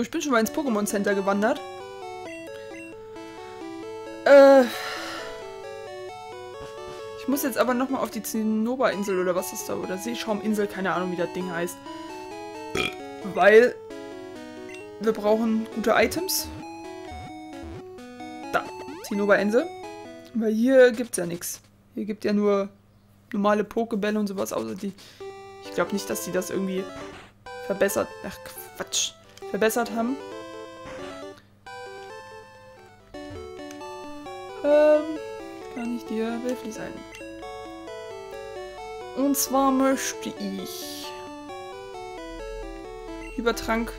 So, ich bin schon mal ins Pokémon Center gewandert. Ich muss jetzt aber nochmal auf die Zinnoberinsel oder was ist da? Oder Seeschauminsel, keine Ahnung, wie das Ding heißt. Weil wir brauchen gute Items. Da, Zinnoberinsel. Weil hier gibt's ja nichts. Hier gibt ja nur normale Pokébälle und sowas, außer die... Ich glaube nicht, dass die das irgendwie verbessert... Ach, Quatsch. Verbessert haben. Kann ich dir behilflich sein? Und zwar möchte ich... Übertrank...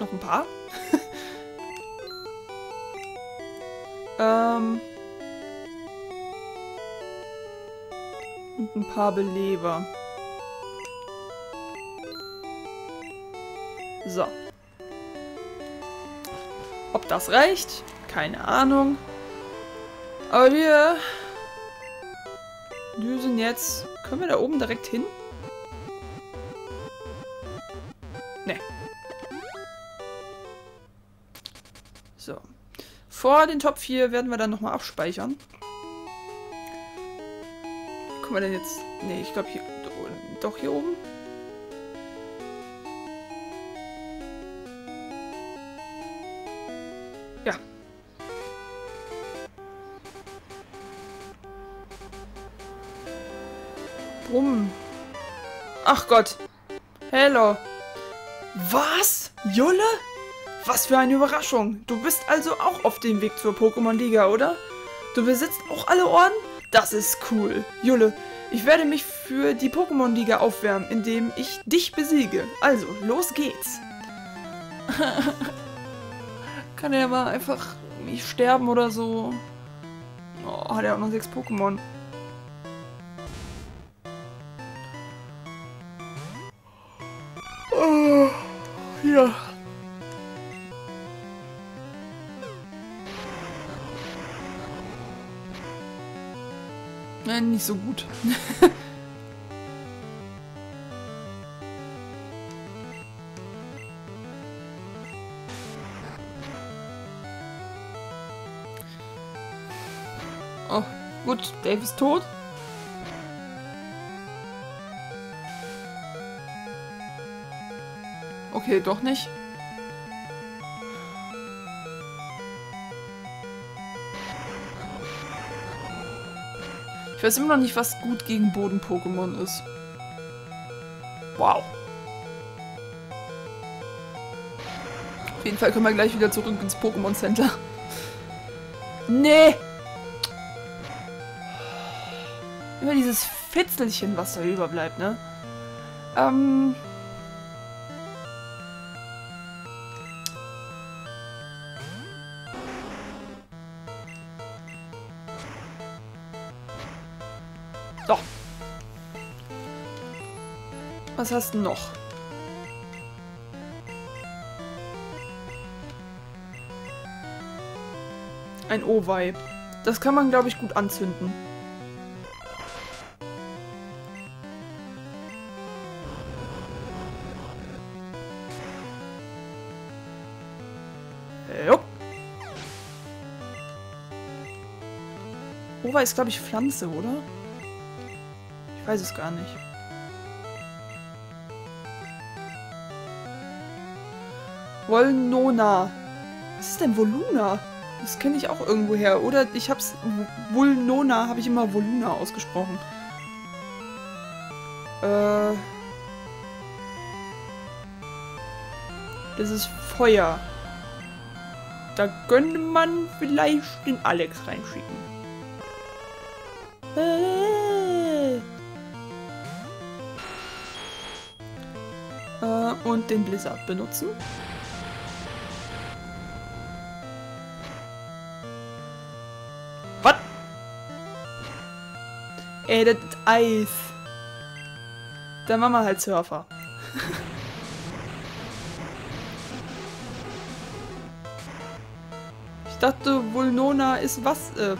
Noch ein paar? Und ein paar Beleber. So. Ob das reicht? Keine Ahnung. Aber wir sind jetzt... Können wir da oben direkt hin? Ne. So. Vor den Top 4 werden wir dann nochmal abspeichern. Kommen wir denn jetzt... Ne, ich glaube hier... Doch hier oben? Ja. Brumm. Ach Gott. Hello. Was? Julle? Was für eine Überraschung. Du bist also auch auf dem Weg zur Pokémon-Liga, oder? Du besitzt auch alle Orden? Das ist cool. Julle, ich werde mich für die Pokémon-Liga aufwärmen, indem ich dich besiege. Also, los geht's. Kann er mal einfach nicht sterben oder so. Oh, hat er auch noch 6 Pokémon. Oh, ja. Nein, nicht so gut. Oh, gut, Dave ist tot. Okay, doch nicht. Ich weiß immer noch nicht, was gut gegen Boden-Pokémon ist. Wow. Auf jeden Fall können wir gleich wieder zurück ins Pokémon Center. Nee! Immer dieses Fitzelchen, was da überbleibt, ne? Doch. Was hast du noch? Ein Owei. Das kann man, glaube ich, gut anzünden. Jo. Owei ist, glaube ich, Pflanze, oder? Ich weiß es gar nicht. Voluna. Was ist denn Voluna? Das kenne ich auch irgendwo her. Oder ich hab's... Vulnona habe ich immer Voluna ausgesprochen. Das ist Feuer. Da könnte man vielleicht den Alex reinschicken. Und den Blizzard benutzen. Was? Ey, das ist Eis. Dann machen wir halt Surfer. Ich dachte, Vulnona ist Wasser.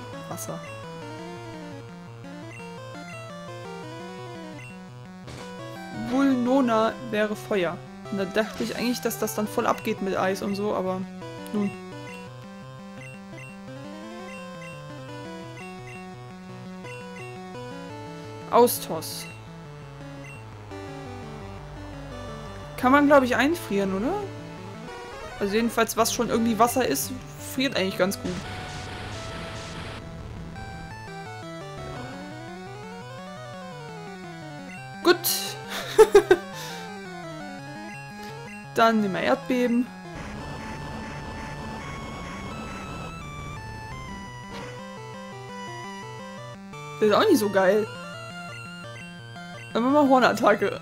Vulnona wäre Feuer. Und da dachte ich eigentlich, dass das dann voll abgeht mit Eis und so, aber nun. Austos. Kann man, glaube ich, einfrieren, oder? Also jedenfalls, was schon irgendwie Wasser ist, friert eigentlich ganz gut. Gut. Dann nehmen wir Erdbeben. Das ist auch nicht so geil. Dann machen wir Hornattacke.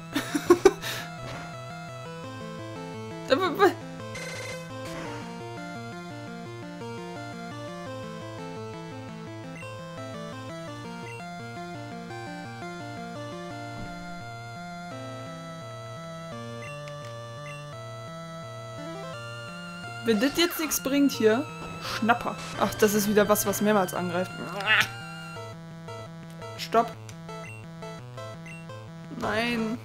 Wenn das jetzt nichts bringt hier, Schnapper. Ach, das ist wieder was, was mehrmals angreift. Stopp. Nein.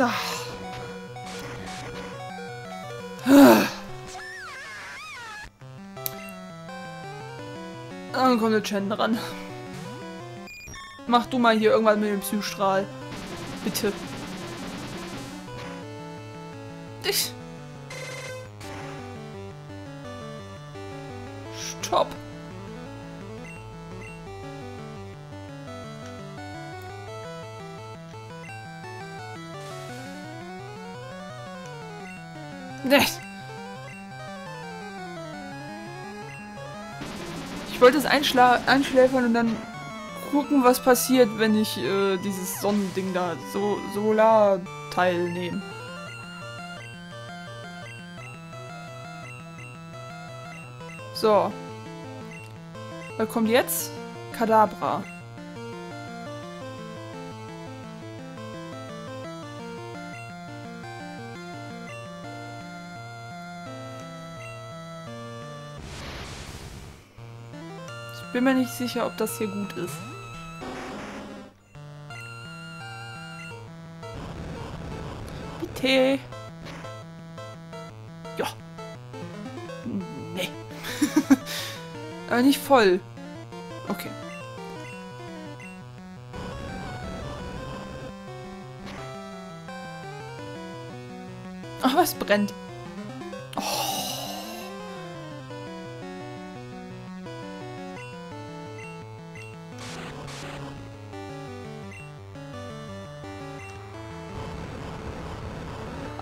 Ach. Dann kommt der Chen dran. Mach du mal hier irgendwann mit dem Psychstrahl. Bitte. Dich. Stopp. Nicht. Ich wollte es einschläfern und dann gucken, was passiert, wenn ich dieses Sonnending da, so Solarteil nehme. So. Was kommt jetzt? Kadabra. Ich bin mir nicht sicher, ob das hier gut ist. Hey. Ja. Nee. Aber nicht voll. Okay. Ach, was brennt. Oh.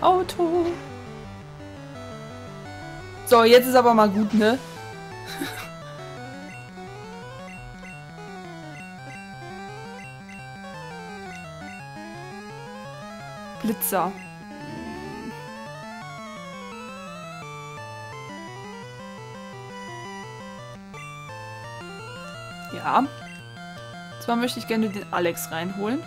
Auto. So, jetzt ist aber mal gut, ne? Blitzer. Ja. Zwar möchte ich gerne den Alex reinholen.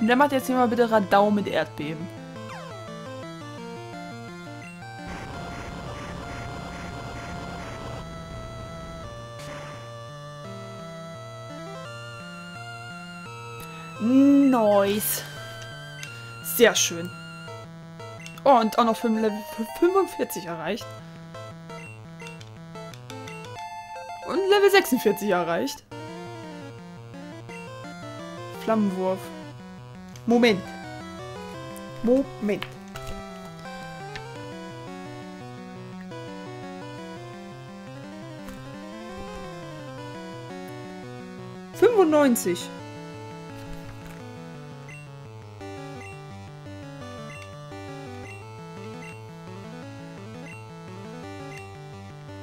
Und dann macht jetzt hier mal bitte Radau mit Erdbeben. Nice. Sehr schön. Oh, und auch noch für Level 45 erreicht. Und Level 46 erreicht. Flammenwurf. Moment. Moment. Fünfundneunzig.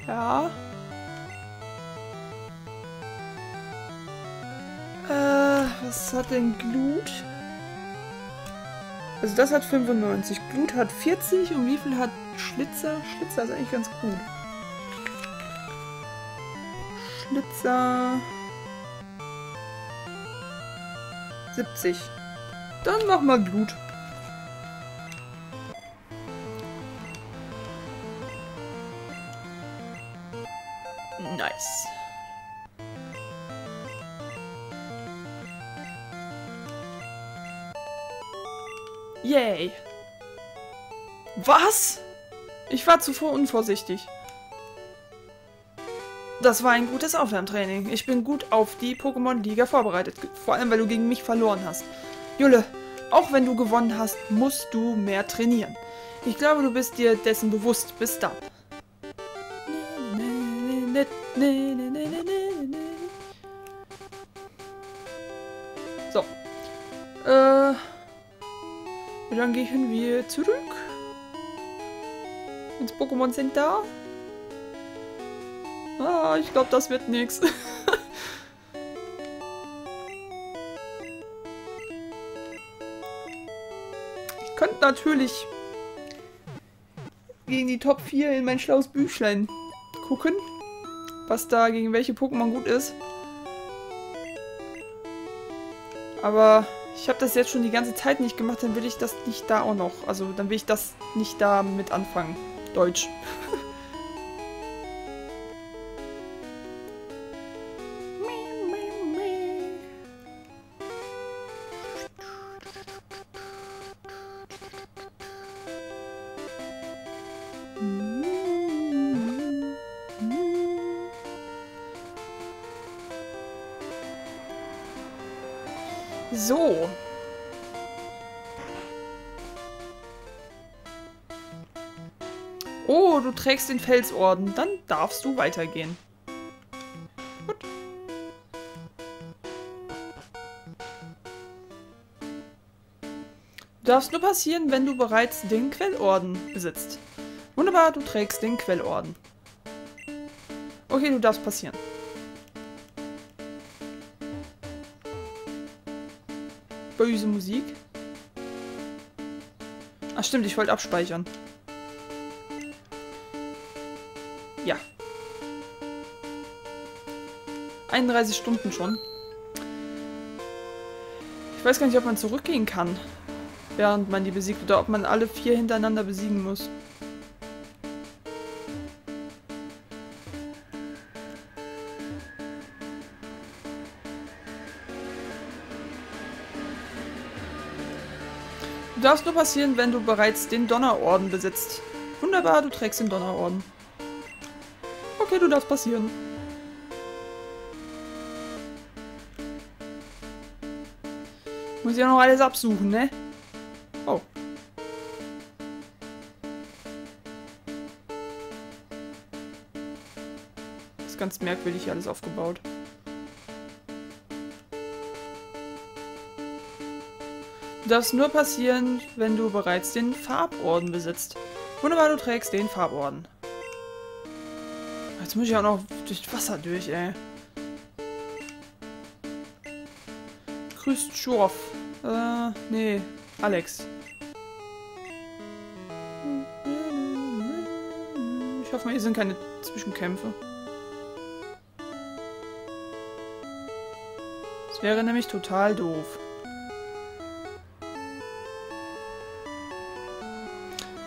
Ja. Was hat denn Blut? Also das hat 95, Blut hat 40 und wie viel hat Schlitzer? Schlitzer ist eigentlich ganz gut. Schlitzer 70. Dann mach mal Blut. Nice. Yay. Was? Ich war zuvor unvorsichtig. Das war ein gutes Aufwärmtraining. Ich bin gut auf die Pokémon-Liga vorbereitet. Vor allem, weil du gegen mich verloren hast. Julle, auch wenn du gewonnen hast, musst du mehr trainieren. Ich glaube, du bist dir dessen bewusst. Bis dann. So. Und dann gehen wir zurück. Ins Pokémon Center. Ah, ich glaube, das wird nix. Ich könnte natürlich gegen die Top 4 in mein schlaues Büchlein gucken, was da gegen welche Pokémon gut ist. Aber ich habe das jetzt schon die ganze Zeit nicht gemacht, dann will ich das nicht da auch noch. Also dann will ich das nicht da mit anfangen. Deutsch. So. Oh, du trägst den Felsorden. Dann darfst du weitergehen. Gut. Du darfst nur passieren, wenn du bereits den Quellorden besitzt. Wunderbar, du trägst den Quellorden. Okay, du darfst passieren. Böse Musik. Ach stimmt, ich wollte abspeichern. Ja. 31 Stunden schon. Ich weiß gar nicht, ob man zurückgehen kann, während man die besiegt, oder ob man alle 4 hintereinander besiegen muss. Du darfst nur passieren, wenn du bereits den Donnerorden besitzt. Wunderbar, du trägst den Donnerorden. Okay, du darfst passieren. Muss ja noch alles absuchen, ne? Oh. Ist ganz merkwürdig hier alles aufgebaut. Du darfst nur passieren, wenn du bereits den Farborden besitzt. Wunderbar, du trägst den Farborden. Jetzt muss ich auch noch durch Wasser durch, ey. Chris Schorf. Nee, Alex. Ich hoffe mal, hier sind keine Zwischenkämpfe. Das wäre nämlich total doof.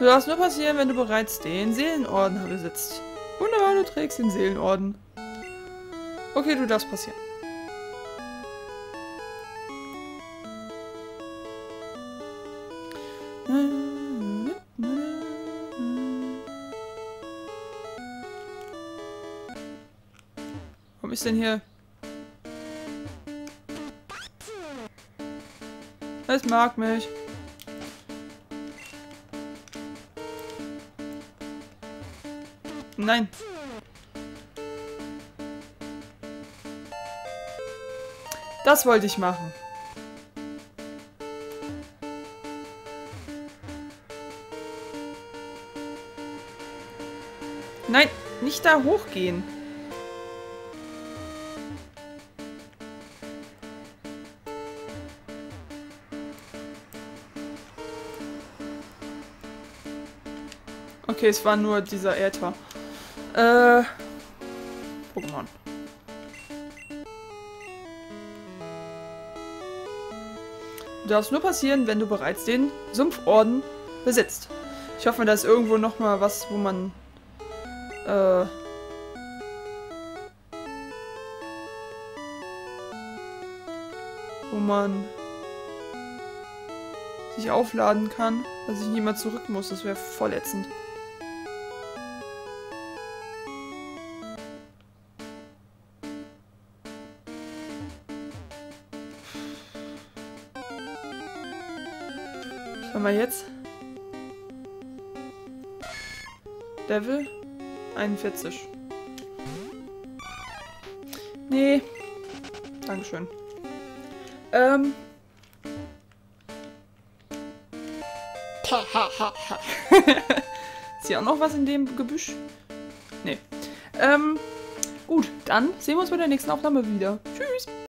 Du darfst nur passieren, wenn du bereits den Seelenorden besitzt. Wunderbar, du trägst den Seelenorden. Okay, du darfst passieren. Warum ist denn hier? Es mag mich. Nein. Das wollte ich machen. Nein, nicht da hochgehen. Okay, es war nur dieser Äther. Pokémon. Du darfst nur passieren, wenn du bereits den Sumpforden besitzt. Ich hoffe, da ist irgendwo nochmal was, wo man wo man sich aufladen kann, dass ich nicht mehr zurück muss. Das wäre voll ätzend. Was haben wir jetzt? Level 41. Nee. Dankeschön. Ist hier auch noch was in dem Gebüsch? Nee. Gut, dann sehen wir uns bei der nächsten Aufnahme wieder. Tschüss.